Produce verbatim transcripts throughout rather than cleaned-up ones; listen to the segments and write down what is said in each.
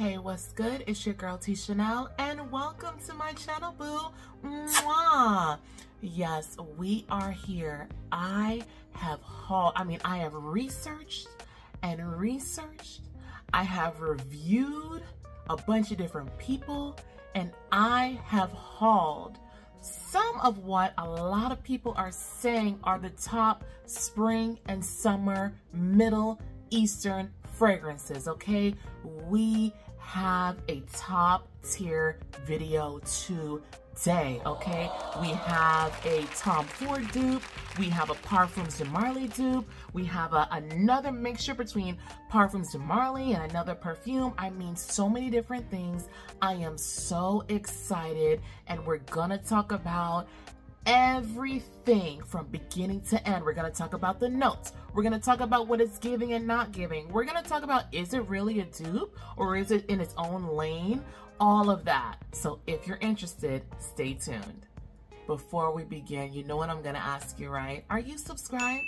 Hey, what's good? It's your girl T-Chanel, and welcome to my channel, boo. Mwah! Yes, we are here. I have hauled, I mean, I have researched and researched. I have reviewed a bunch of different people, and I have hauled some of what a lot of people are saying are the top spring and summer Middle Eastern fragrances, okay? We have a top tier video today, okay? We have a Tom Ford dupe, we have a Parfums de Marly dupe, we have a, another mixture between Parfums de Marly and another perfume. I mean, so many different things. I am so excited, and we're gonna talk about everything from beginning to end. We're going to talk about the notes. We're going to talk about what it's giving and not giving. We're going to talk about, is it really a dupe or is it in its own lane? All of that. So if you're interested, stay tuned. Before we begin, you know what I'm going to ask you, right? Are you subscribed?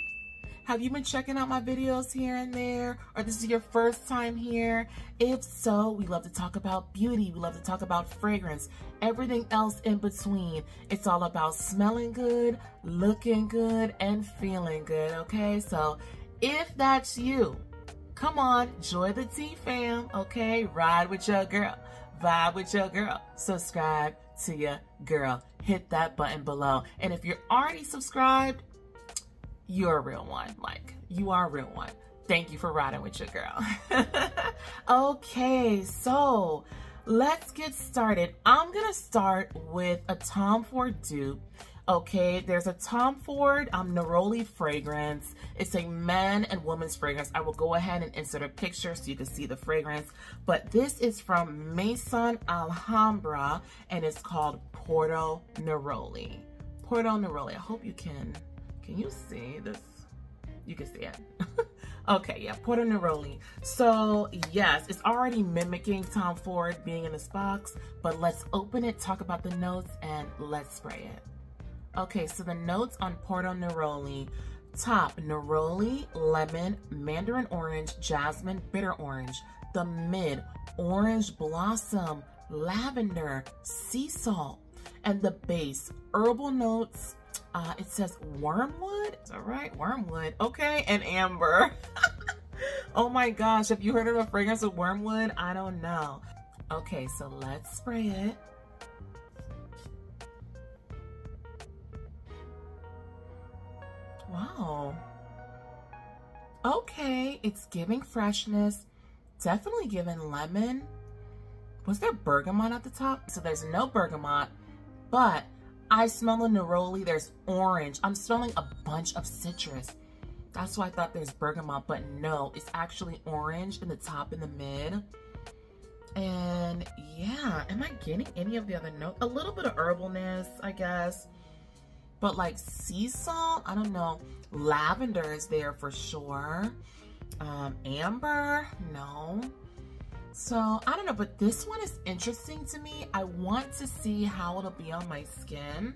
Have you been checking out my videos here and there? Or this is your first time here? If so, we love to talk about beauty. We love to talk about fragrance, everything else in between. It's all about smelling good, looking good, and feeling good, okay? So if that's you, come on, join the tea fam, okay? Ride with your girl, vibe with your girl, subscribe to your girl. Hit that button below. And if you're already subscribed, you're a real one. Like, you are a real one. Thank you for riding with your girl. Okay, so let's get started. I'm gonna start with a Tom Ford dupe. Okay, there's a Tom Ford um, Neroli fragrance. It's a men and women's fragrance. I will go ahead and insert a picture so you can see the fragrance. But this is from Maison Alhambra, and it's called Porto Neroli. Porto Neroli. I hope you can... Can you see this? You can see it. Okay, yeah, Porto Neroli. So yes, it's already mimicking Tom Ford being in this box, but let's open it, talk about the notes, and let's spray it. Okay, so the notes on Porto Neroli. Top, Neroli, lemon, mandarin orange, jasmine, bitter orange. The mid, orange blossom, lavender, sea salt. And the base, herbal notes. Uh, it says wormwood, all right, wormwood, okay, and amber. Oh my gosh, have you heard of a fragrance of wormwood? I don't know. Okay, so let's spray it. Wow. Okay, it's giving freshness, definitely giving lemon. Was there bergamot at the top? So there's no bergamot, but I smell the neroli, there's orange. I'm smelling a bunch of citrus. That's why I thought there's bergamot, but no, it's actually orange in the top and the mid. And yeah, am I getting any of the other notes? A little bit of herbalness, I guess. But like sea salt, I don't know. Lavender is there for sure. Um, amber, no. So I don't know, but this one is interesting to me. I want to see how it'll be on my skin.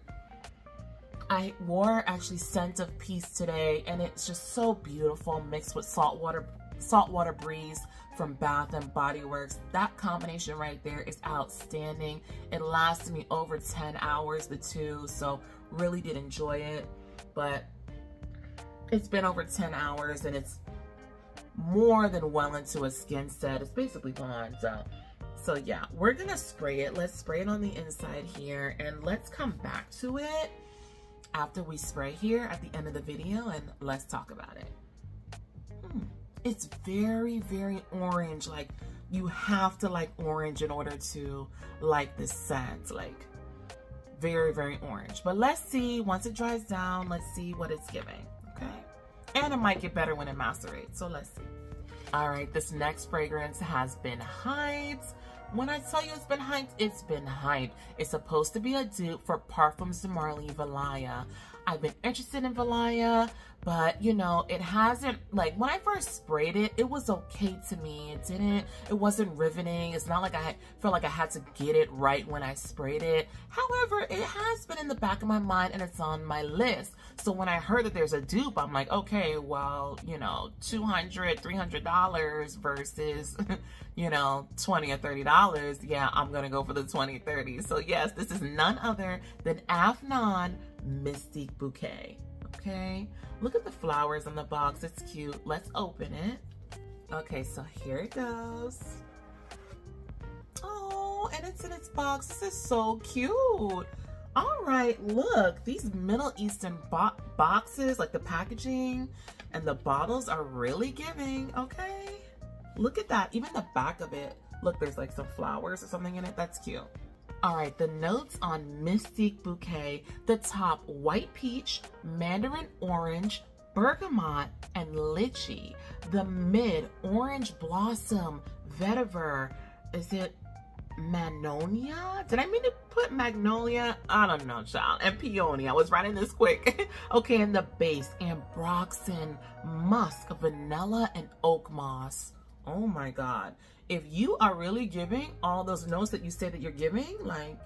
I wore actually Scent of Peace today, and it's just so beautiful mixed with saltwater, saltwater breeze from Bath and Body Works. That combination right there is outstanding. It lasted me over ten hours, the two, so really did enjoy it. But it's been over ten hours, and it's more than well into a skin set. It's basically gone. So, so yeah, we're gonna spray it. Let's spray it on the inside here, and let's come back to it after we spray here at the end of the video, and let's talk about it. Hmm. It's very, very orange. Like, you have to like orange in order to like this scent. Like, very, very orange. But let's see, once it dries down, let's see what it's giving. And it might get better when it macerates, so let's see. All right, this next fragrance has been hyped. When I tell you it's been hyped, it's been hyped. It's supposed to be a dupe for Parfums de Marly Valaya. I've been interested in Valaya, but you know, it hasn't, like when I first sprayed it, it was okay to me. It didn't, it wasn't riveting. It's not like I felt like I had to get it right when I sprayed it. However, it has been in the back of my mind and it's on my list. So when I heard that there's a dupe, I'm like, okay, well, you know, two hundred, three hundred dollars versus, you know, twenty or thirty dollars. Yeah, I'm gonna go for the twenty, thirty. So yes, this is none other than Afnan Mystique Bouquet. Okay, look at the flowers on the box. It's cute. Let's open it. Okay, so here it goes. Oh, and it's in its box. This is so cute. All right, look, these Middle Eastern bo boxes, like the packaging and the bottles are really giving. Okay, look at that. Even the back of it. Look, there's like some flowers or something in it. That's cute. All right, the notes on Mystique Bouquet, the top white peach, mandarin orange, bergamot, and lychee. The mid orange blossom, vetiver, is it magnolia? Did I mean to put magnolia? I don't know, child. And peony, I was writing this quick. Okay, and the base, ambroxan, musk, vanilla, and oak moss. Oh my God. If you are really giving all those notes that you say that you're giving, like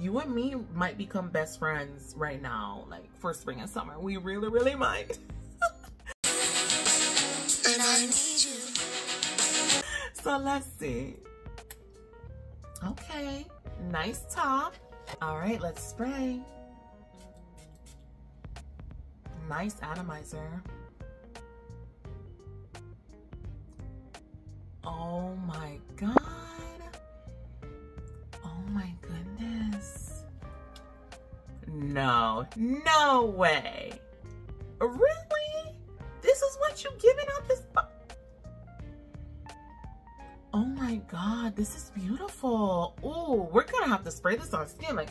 you and me might become best friends right now, like for spring and summer. We really, really might. And I need you. So let's see. Okay, nice top. All right, let's spray. Nice atomizer. Oh my God. Oh my goodness. No, no way. Really? This is what you're giving out this box? Oh my God, this is beautiful. Oh, we're gonna have to spray this on skin. Like,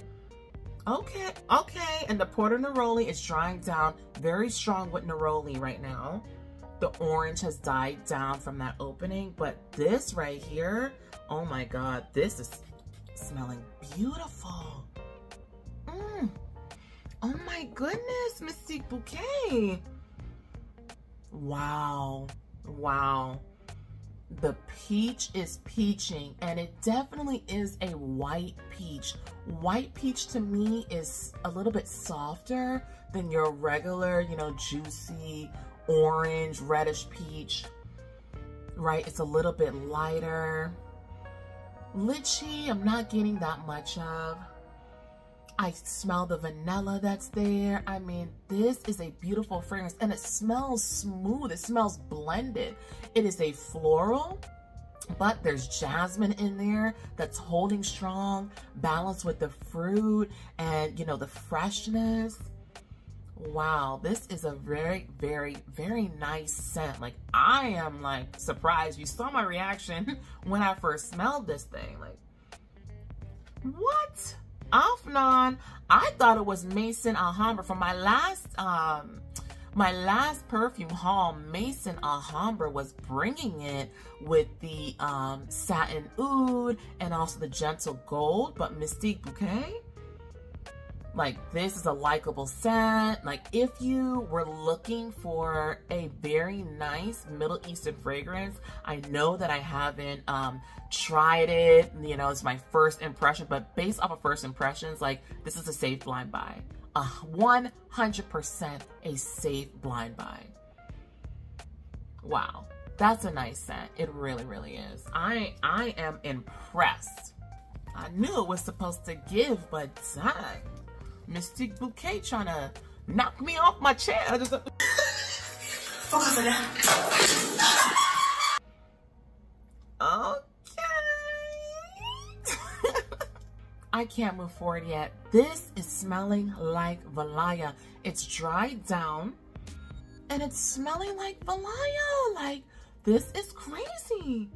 okay, okay. And the Porto Neroli is drying down very strong with Neroli right now. The orange has died down from that opening, but this right here, oh my God, this is smelling beautiful. Mm. Oh my goodness, Mystique Bouquet. Wow, wow. The peach is peaching, and it definitely is a white peach. White peach to me is a little bit softer than your regular, you know, juicy, orange, reddish peach, right? It's a little bit lighter. Lychee, I'm not getting that much of. I smell the vanilla that's there. I mean, this is a beautiful fragrance and it smells smooth. It smells blended. It is a floral, but there's jasmine in there that's holding strong, balanced with the fruit and, you know, the freshness. Wow, this is a very, very, very nice scent. Like, I am like surprised. You saw my reaction when I first smelled this thing. Like, what? Afnan, I thought it was Maison Alhambra from my last, um, my last perfume haul. Maison Alhambra was bringing it with the um, satin oud and also the gentle gold, but Mystique Bouquet. Like, this is a likable scent. Like, if you were looking for a very nice Middle Eastern fragrance, I know that I haven't um, tried it. You know, it's my first impression, but based off of first impressions, like, this is a safe blind buy. Uh, one hundred percent a safe blind buy. Wow, that's a nice scent. It really, really is. I, I am impressed. I knew it was supposed to give, but dang. Mystique Bouquet trying to knock me off my chair. I just... Okay. I can't move forward yet. This is smelling like Valaya. It's dried down and it's smelling like Valaya. Like, this is crazy.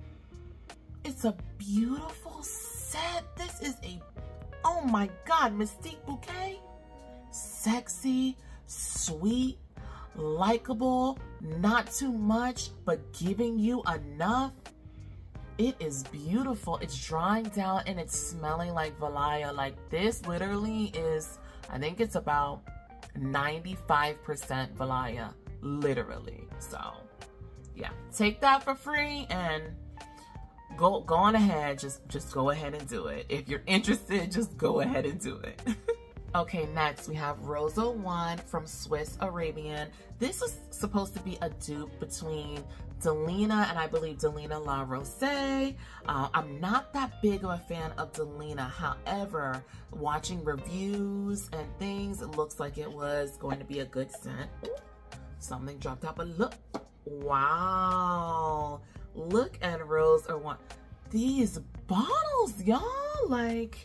It's a beautiful set. This is a Oh my God, Mystique Bouquet. Sexy, sweet, likable, not too much, but giving you enough. It is beautiful. It's drying down and it's smelling like Valaya. Like, this literally is, I think it's about ninety-five percent Valaya, literally. So yeah, take that for free and go go on ahead, just just go ahead and do it. If you're interested, just go ahead and do it. Okay, next we have Rose oh one from Swiss Arabian. This is supposed to be a dupe between Delina and I believe Delina La Rose. Uh, I'm not that big of a fan of Delina. However, watching reviews and things, it looks like it was going to be a good scent. Something dropped out, but look. Wow. Look at Rose oh one. These bottles, y'all. Like,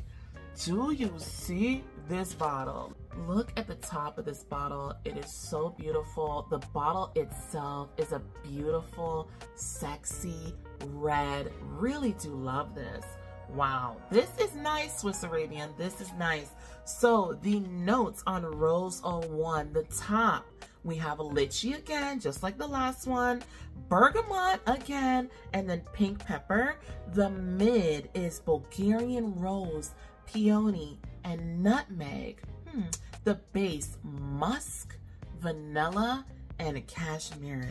do you see this bottle? Look at the top of this bottle. It is so beautiful. The bottle itself is a beautiful, sexy red. Really do love this. Wow, this is nice, Swiss Arabian. This is nice. So the notes on Rose oh one, the top, we have lychee again, just like the last one, bergamot again, and then pink pepper. The mid is Bulgarian rose, peony, and nutmeg. Hmm. The base, musk, vanilla, and cashmere.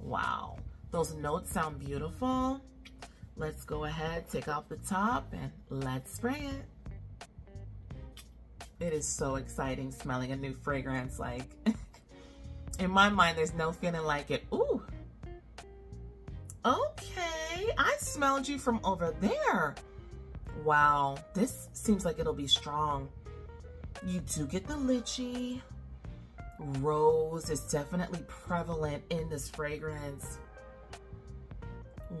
Wow, those notes sound beautiful. Let's go ahead, take off the top, and let's spray it. It is so exciting smelling a new fragrance. Like, in my mind, there's no feeling like it. Ooh, okay, I smelled you from over there. Wow, this seems like it'll be strong. You do get the lychee. Rose is definitely prevalent in this fragrance.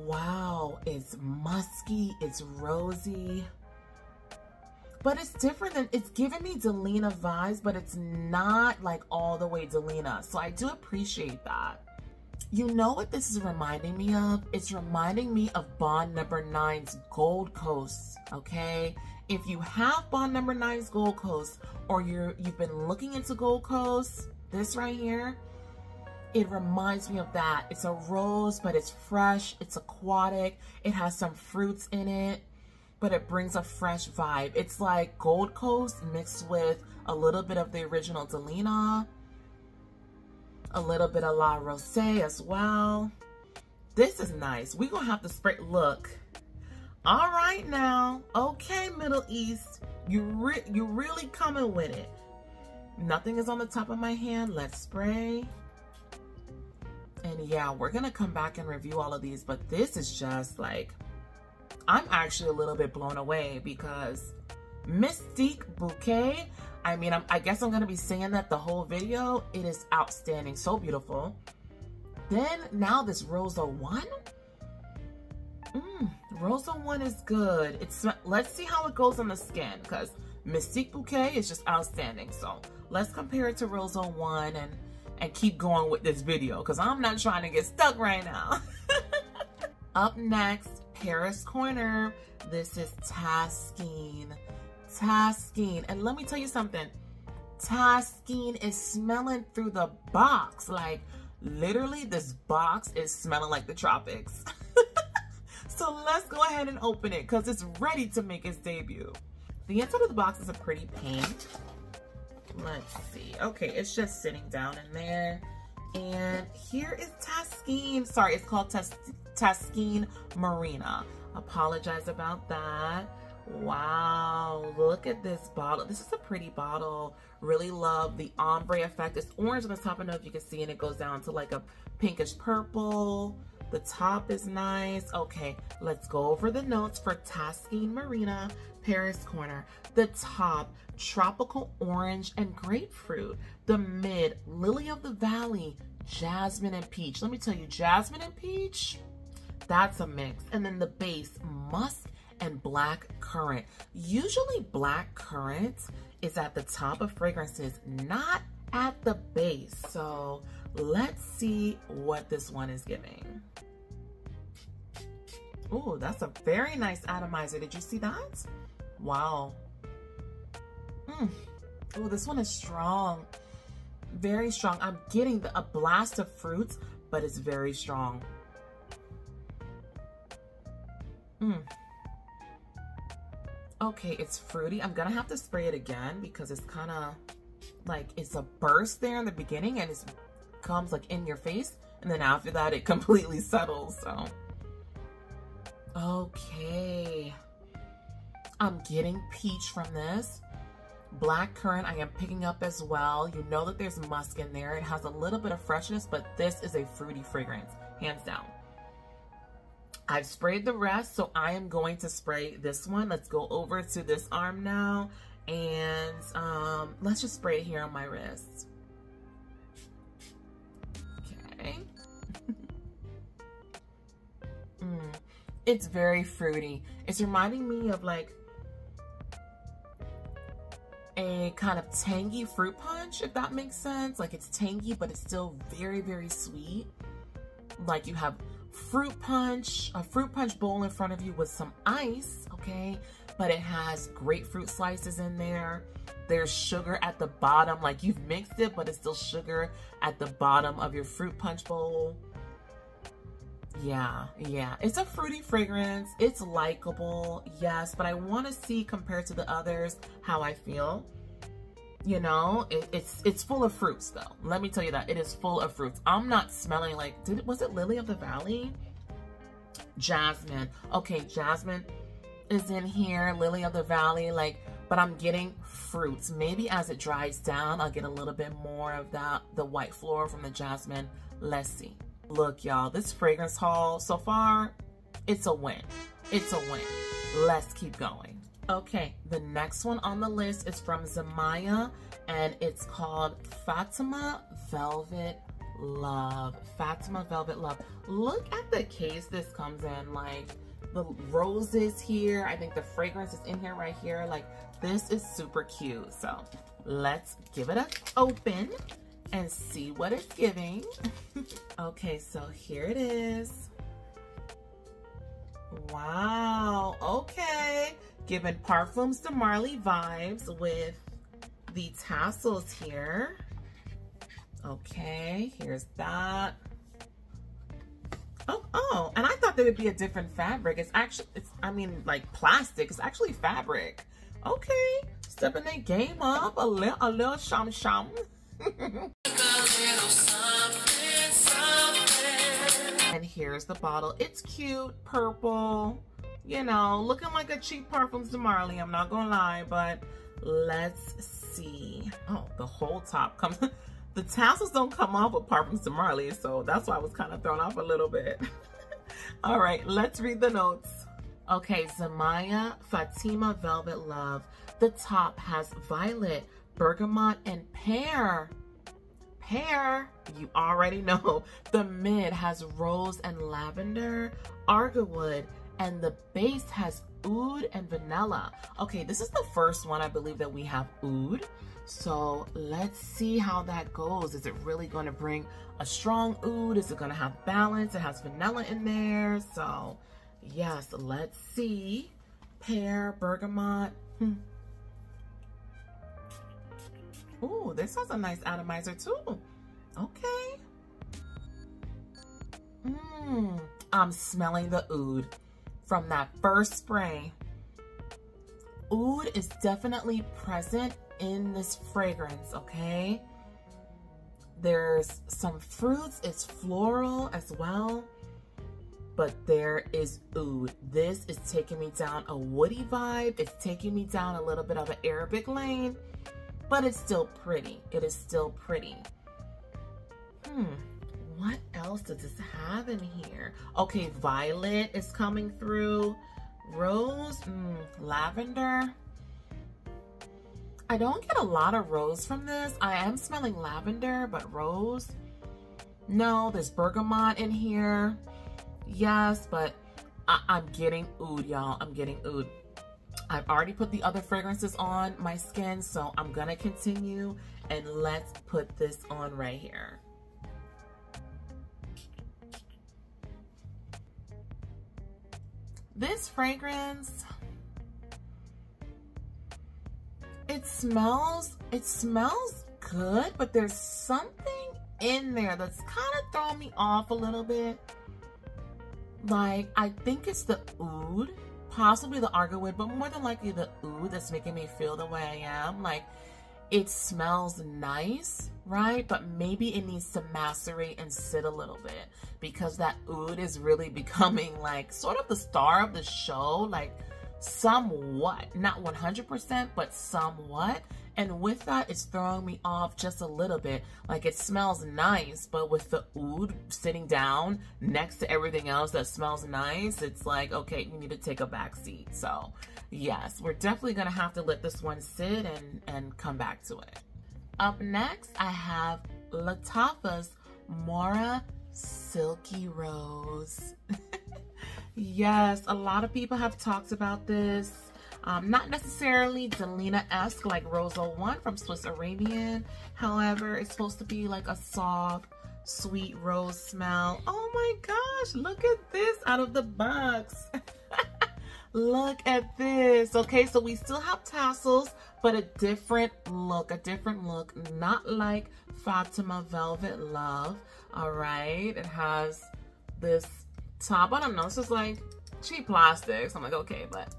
Wow, it's musky, it's rosy. But it's different than, it's giving me Delina vibes, but it's not like all the way Delina. So I do appreciate that. You know what this is reminding me of? It's reminding me of Bond Number Nine's Gold Coast, okay? If you have Bond Number Nine's Gold Coast, or you're, you've been looking into Gold Coast, this right here, it reminds me of that. It's a rose, but it's fresh, it's aquatic, it has some fruits in it, but it brings a fresh vibe. It's like Gold Coast mixed with a little bit of the original Delina, a little bit of La Rose as well. This is nice. We're gonna have to spray. Look, all right now. Okay, Middle East, you re you really coming with it. Nothing is on the top of my hand. Let's spray. And yeah, we're gonna come back and review all of these, but this is just like, I'm actually a little bit blown away because Mystique Bouquet, I mean, I'm, I guess I'm going to be saying that the whole video. It is outstanding. So beautiful. Then, now this Rose oh one. Mm, Rose oh one is good. It's, let's see how it goes on the skin, because Mystique Bouquet is just outstanding. So, let's compare it to Rose oh one and, and keep going with this video, because I'm not trying to get stuck right now. Up next, Paris Corner. This is Taskeen. Taskeen, and let me tell you something, Taskeen is smelling through the box. Like, literally this box is smelling like the tropics. So let's go ahead and open it because it's ready to make its debut. The inside of the box is a pretty pink. Let's see. Okay, it's just sitting down in there. And here is Taskeen. Sorry, it's called Tas Taskeen Marina. Apologize about that. Wow, look at this bottle. This is a pretty bottle. Really love the ombre effect. It's orange on the top. I don't know if you can see, and it goes down to like a pinkish purple. The top is nice. Okay, let's go over the notes for Taskeen Marina, Paris Corner. The top, tropical orange and grapefruit. The mid, lily of the valley, jasmine and peach. Let me tell you, jasmine and peach, that's a mix. And then the base, musk and black currant. Usually black currant is at the top of fragrances, not at the base. So let's see what this one is giving. Oh, that's a very nice atomizer. Did you see that? Wow. Mm. Oh, this one is strong. Very strong. I'm getting the, a blast of fruits, but it's very strong. Mm. Okay, it's fruity. I'm gonna have to spray it again because it's kind of like it's a burst there in the beginning and it comes like in your face, and then after that it completely settles. So okay, I'm getting peach from this. Black currant I am picking up as well. You know that there's musk in there. It has a little bit of freshness, but this is a fruity fragrance, hands down. I've sprayed the rest, so I am going to spray this one. Let's go over to this arm now, and um, let's just spray it here on my wrist. Okay. mm, it's very fruity. It's reminding me of like a kind of tangy fruit punch, if that makes sense. Like it's tangy, but it's still very, very sweet. Like you have fruit punch, a fruit punch bowl in front of you with some ice, okay? But it has grapefruit slices in there. There's sugar at the bottom, like you've mixed it, but it's still sugar at the bottom of your fruit punch bowl. Yeah, yeah, it's a fruity fragrance. It's likable, yes, but I want to see compared to the others how I feel. You know, it, it's it's full of fruits though. Let me tell you that it is full of fruits. I'm not smelling like did was it Lily of the Valley? Jasmine. Okay, Jasmine is in here. Lily of the Valley, like, but I'm getting fruits. Maybe as it dries down, I'll get a little bit more of that the white floral from the jasmine. Let's see. Look, y'all, this fragrance haul so far, it's a win. It's a win. Let's keep going. Okay, the next one on the list is from Zimaya, and it's called Fatima Velvet Love. Fatima Velvet Love. Look at the case this comes in. Like, the roses here. I think the fragrance is in here right here. Like, this is super cute. So, let's give it an open and see what it's giving. Okay, so here it is. Wow, okay. Giving Parfums de Marly vibes with the tassels here. Okay, here's that. Oh, oh, and I thought there would be a different fabric. It's actually, it's, I mean, like plastic. It's actually fabric. Okay, stepping that game up a little, a little sham sham. And here's the bottle. It's cute, purple, you know, looking like a cheap Parfums de Marly, I'm not gonna lie, but let's see. Oh, the whole top comes, the tassels don't come off with Parfums de Marly, so that's why I was kind of thrown off a little bit. All right, let's read the notes. Okay, Zimaya Fatima Velvet Love. The top has violet, bergamot, and pear. Pear, you already know. The mid has rose and lavender, argowood, and the base has oud and vanilla. Okay, this is the first one I believe that we have oud. So let's see how that goes. Is it really going to bring a strong oud? Is it going to have balance? It has vanilla in there. So yes, let's see. Pear, bergamot. Hmm. Ooh, this has a nice atomizer too. Okay. Mmm. I'm smelling the oud from that first spray. Oud is definitely present in this fragrance, okay? There's some fruits. It's floral as well. But there is oud. This is taking me down a woody vibe. It's taking me down a little bit of an Arabic lane. But it's still pretty. It is still pretty. Hmm. What else does this have in here? Okay, violet is coming through. Rose. Mm, lavender. I don't get a lot of rose from this. I am smelling lavender, but rose? No, there's bergamot in here. Yes, but I I'm getting oud, y'all. I'm getting oud. I've already put the other fragrances on my skin, so I'm going to continue, and let's put this on right here. This fragrance, it smells, it smells good, but there's something in there that's kind of throwing me off a little bit. Like, I think it's the oud. Possibly the argowood, but more than likely the oud that's making me feel the way I am. Like, It smells nice, right? But maybe it needs to macerate and sit a little bit, because that oud is really becoming like sort of the star of the show, like somewhat, not one hundred percent, but somewhat. And with that, it's throwing me off just a little bit. Like, it smells nice, but with the oud sitting down next to everything else that smells nice, it's like, okay, we need to take a back seat. So yes, we're definitely gonna have to let this one sit and, and come back to it. Up next, I have Lattafa Mohra Silky Rose. Yes, a lot of people have talked about this. Um, not necessarily Delina-esque like Rose oh one from Swiss Arabian. However, it's supposed to be like a soft, sweet rose smell. Oh my gosh, look at this out of the box. Look at this. Okay, so we still have tassels, but a different look, a different look, not like Fatima Velvet Love. All right, it has this top. I don't know, it's just like cheap plastics. I'm like, okay, but...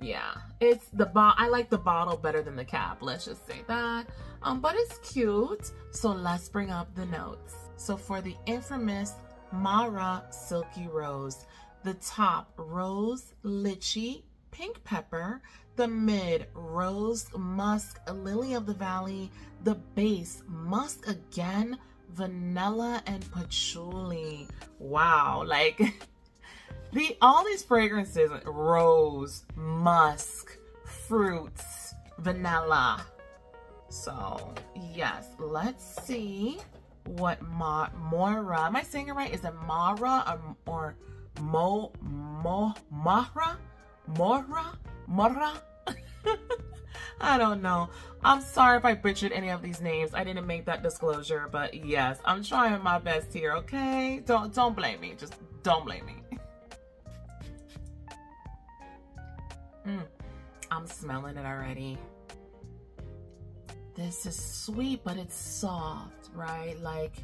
yeah, it's the bo- I like the bottle better than the cap, let's just say that. Um, but it's cute, so let's bring up the notes. So for the infamous Mohra Silky Rose, the top rose lychee pink pepper, the mid rose musk lily of the valley, the base musk again, vanilla and patchouli. Wow, like... The, all these fragrances, rose, musk, fruits, vanilla. So yes, let's see what Ma, Mohra, am I saying it right? Is it Mohra or, or Mo, Mo, Mohra? Mohra? Mohra? I don't know. I'm sorry if I butchered any of these names. I didn't make that disclosure, but yes, I'm trying my best here, okay? Don't, don't blame me, just don't blame me. Mm, I'm smelling it already. This is sweet, but it's soft, right? Like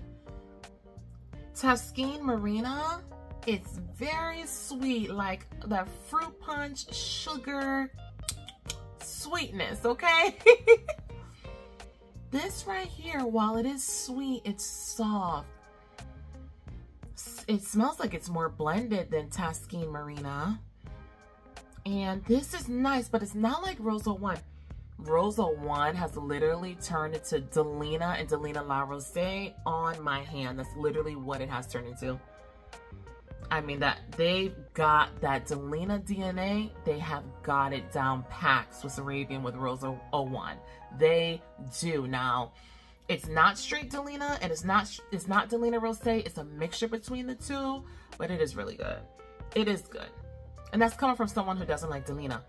Taskeen Marina, it's very sweet, like that fruit punch, sugar, sweetness, okay? This right here, while it is sweet, it's soft. It smells like it's more blended than Taskeen Marina. And this is nice, but it's not like Rose oh one. Rose oh one has literally turned into Delina and Delina La Rose on my hand. That's literally what it has turned into. I mean, that they've got that Delina D N A. They have got it down packed, Swiss Arabian with Rose oh one. They do. Now, it's not straight Delina, and it's not, it's not Delina Rose. It's a mixture between the two, but it is really good. It is good. And that's coming from someone who doesn't like Delina.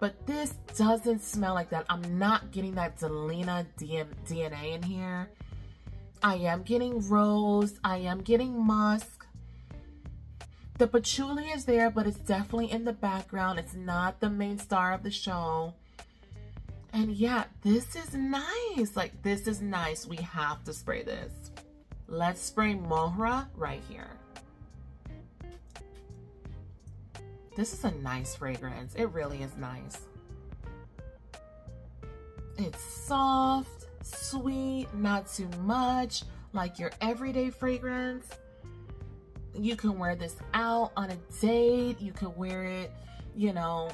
But this doesn't smell like that. I'm not getting that Delina D N A in here. I am getting rose. I am getting musk. The patchouli is there, but it's definitely in the background. It's not the main star of the show. And yeah, this is nice. Like, this is nice. We have to spray this. Let's spray Mohra right here. This is a nice fragrance. It really is nice. It's soft, sweet, not too much, like your everyday fragrance. You can wear this out on a date. You can wear it, you know,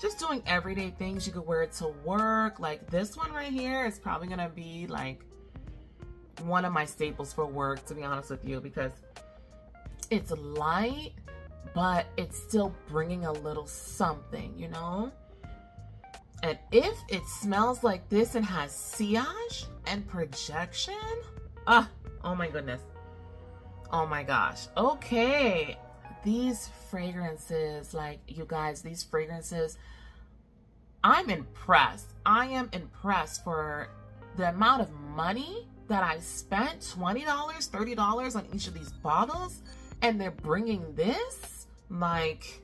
just doing everyday things. You could wear it to work. Like this one right here is probably gonna be like one of my staples for work, to be honest with you, because it's light, but it's still bringing a little something, you know? And if it smells like this and has sillage and projection, ah, oh my goodness. Oh my gosh. Okay. These fragrances, like you guys, these fragrances, I'm impressed. I am impressed for the amount of money that I spent, twenty dollars, thirty dollars on each of these bottles, and they're bringing this. Like,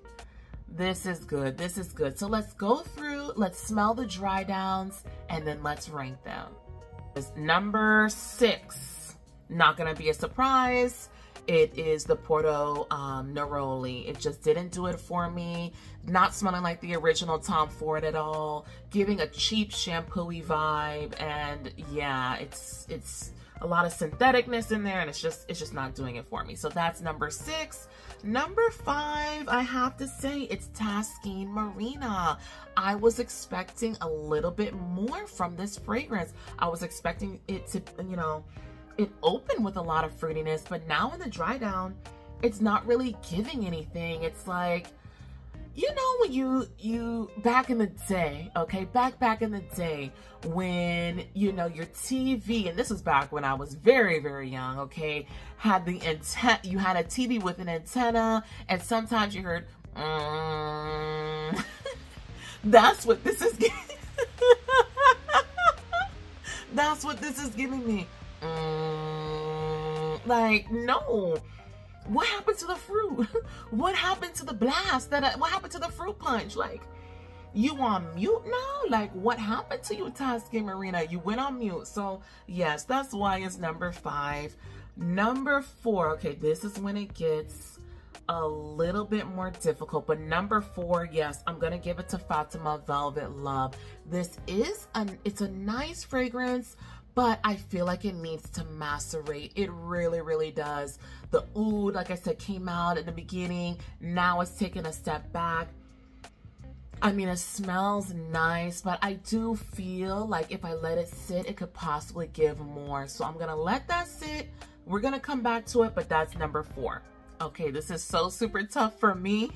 this is good, this is good. So let's go through, let's smell the dry downs, and then let's rank them. Number six, not gonna be a surprise, It is the Porto um, Neroli. It just didn't do it for me. Not smelling like the original Tom Ford at all. Giving a cheap shampoo-y vibe, and yeah, it's it's a lot of syntheticness in there, and it's just it's just not doing it for me. So that's number six. Number five, I have to say, it's Taskeen Marina. I was expecting a little bit more from this fragrance. I was expecting it to, you know, it opened with a lot of fruitiness, but now in the dry down, it's not really giving anything. It's like, you know, when you, you, back in the day, okay, back, back in the day when, you know, your T V, and this was back when I was very, very young, okay, had the antenna, you had a T V with an antenna, and sometimes you heard, mm. That's what this is giving. That's what this is giving me. Mm. Like, no. What happened to the fruit? What happened to the blast? That I, what happened to the fruit punch? Like, you on mute now? Like, what happened to you, Taskeen Marina? You went on mute. So yes, that's why it's number five. Number four. Okay, this is when it gets a little bit more difficult. But number four, yes, I'm gonna give it to Fatima Velvet Love. This is an it's a nice fragrance, but I feel like it needs to macerate. It really, really does. The oud, like I said, came out in the beginning. Now it's taking a step back. I mean, it smells nice, but I do feel like if I let it sit, it could possibly give more. So I'm gonna let that sit. We're gonna come back to it, but that's number four. Okay, this is so super tough for me.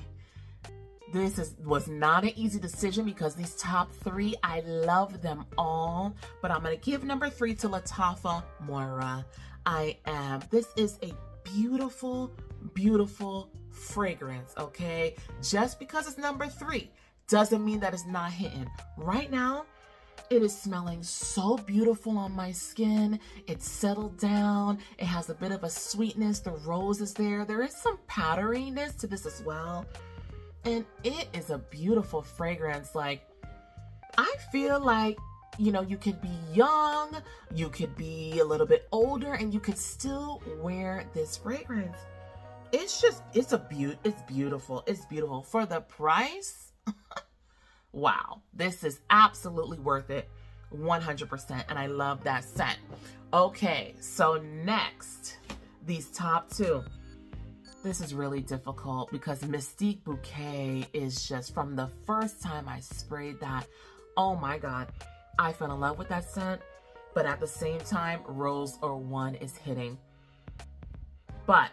This is, was not an easy decision because these top three, I love them all. But I'm going to give number three to Lattafa Mohra. I am. This is a beautiful, beautiful fragrance, okay? Just because it's number three doesn't mean that it's not hitting. Right now, it is smelling so beautiful on my skin. It's settled down. It has a bit of a sweetness. The rose is there. There is some powderiness to this as well. And it is a beautiful fragrance. Like, I feel like, you know, you could be young, you could be a little bit older, and you could still wear this fragrance. It's just, it's a beaut, it's beautiful, it's beautiful. For the price, wow, this is absolutely worth it, one hundred percent, and I love that scent. Okay, so next, these top two. This is really difficult because Mystique Bouquet is just, from the first time I sprayed that, oh my God, I fell in love with that scent. But at the same time, Rose oh one is hitting. But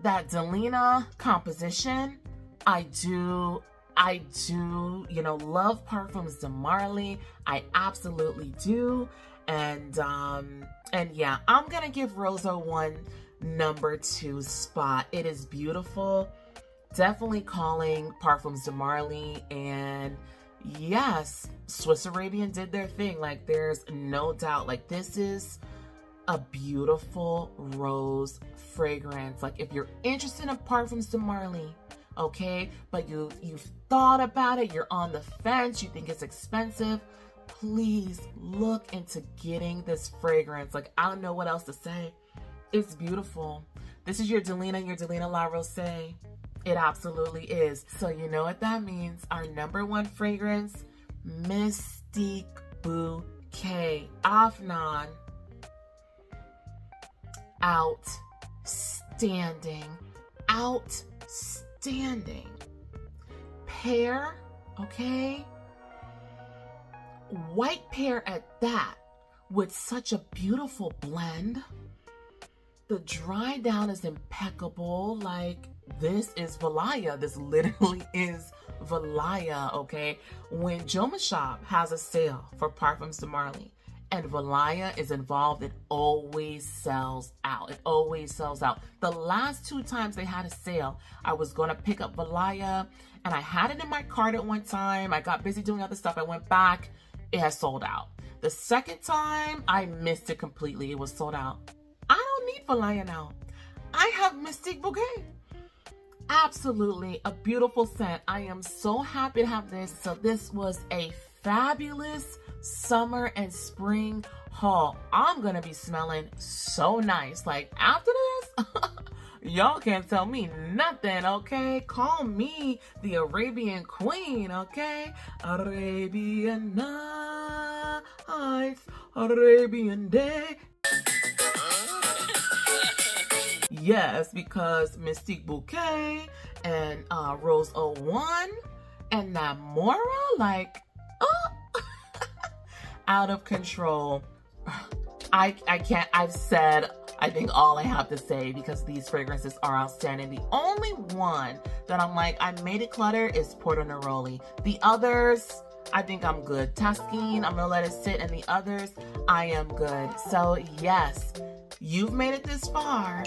that Delina composition, I do, I do, you know, love Parfums de Marly. I absolutely do. And, um, and yeah, I'm going to give Rose oh one number two spot. It is beautiful, definitely calling Parfums de Marly, and yes, Swiss Arabian did their thing. Like, there's no doubt, like, this is a beautiful rose fragrance. Like, if you're interested in Parfums de Marly, okay, but you you've thought about it, you're on the fence, you think it's expensive, please look into getting this fragrance. Like, I don't know what else to say. It's beautiful. This is your Delina, your Delina La Rose. It absolutely is. So you know what that means. Our number one fragrance, Mystique Bouquet. Afnan, outstanding, outstanding pear, okay? White pear at that, with such a beautiful blend. The dry down is impeccable. Like, this is Valaya. This literally is Valaya, okay? When Jomashop has a sale for Parfums de Marly and Valaya is involved, it always sells out. It always sells out. The last two times they had a sale, I was going to pick up Valaya, and I had it in my cart at one time. I got busy doing other stuff. I went back. It has sold out. The second time, I missed it completely. It was sold out. Valaya now. I have Mystique Bouquet. Absolutely a beautiful scent. I am so happy to have this. So this was a fabulous summer and spring haul, I'm gonna be smelling so nice. Like after this, y'all can't tell me nothing, okay? Call me the Arabian Queen, okay? Arabian nights, Arabian day. Yes, because Mystique Bouquet and uh, Rose oh one and that Mohra, like, oh, out of control. I, I can't, I've said, I think all I have to say because these fragrances are outstanding. The only one that I'm like, I made it clutter is Porto Neroli. The others, I think I'm good. Taskeen, I'm gonna let it sit, and the others, I am good. So yes, you've made it this far.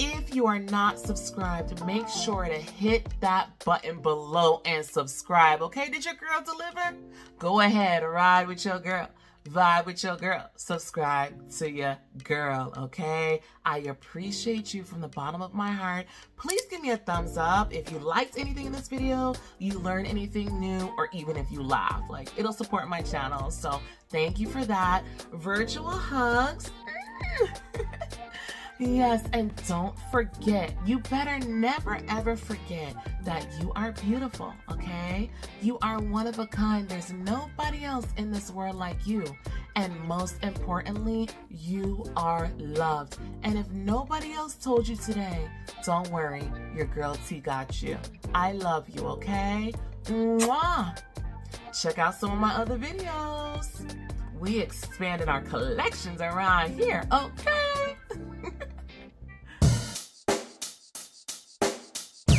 If you are not subscribed, make sure to hit that button below and subscribe, okay? Did your girl deliver? Go ahead, ride with your girl, vibe with your girl, subscribe to your girl, okay? I appreciate you from the bottom of my heart. Please give me a thumbs up if you liked anything in this video, you learned anything new, or even if you laugh, like it'll support my channel. So thank you for that. Virtual hugs. Yes, and don't forget, you better never ever forget that you are beautiful, okay? You are one of a kind. There's nobody else in this world like you. And most importantly, you are loved. And if nobody else told you today, don't worry, your girl T got you. I love you, okay? Mwah! Check out some of my other videos. We expanded our collections around here, okay?